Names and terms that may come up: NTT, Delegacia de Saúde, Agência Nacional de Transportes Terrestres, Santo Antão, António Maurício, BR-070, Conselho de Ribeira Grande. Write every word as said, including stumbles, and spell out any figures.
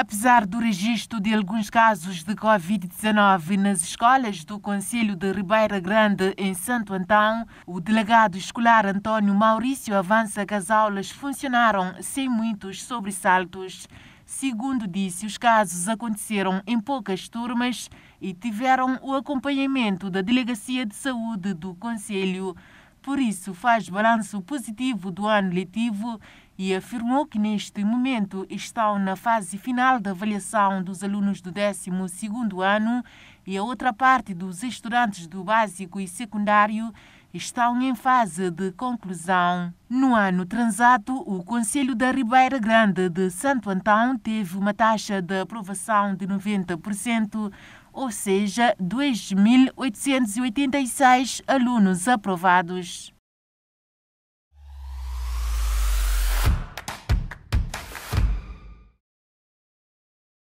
Apesar do registro de alguns casos de covid dezenove nas escolas do Conselho de Ribeira Grande, em Santo Antão, o delegado escolar António Maurício avança que as aulas funcionaram sem muitos sobressaltos. Segundo disse, os casos aconteceram em poucas turmas e tiveram o acompanhamento da Delegacia de Saúde do Conselho. Por isso, faz balanço positivo do ano letivo e afirmou que neste momento estão na fase final da avaliação dos alunos do décimo segundo ano e a outra parte dos estudantes do básico e secundário estão em fase de conclusão. No ano transato, o Conselho da Ribeira Grande de Santo Antão teve uma taxa de aprovação de noventa por cento, ou seja, dois mil oitocentos e oitenta e seis alunos aprovados.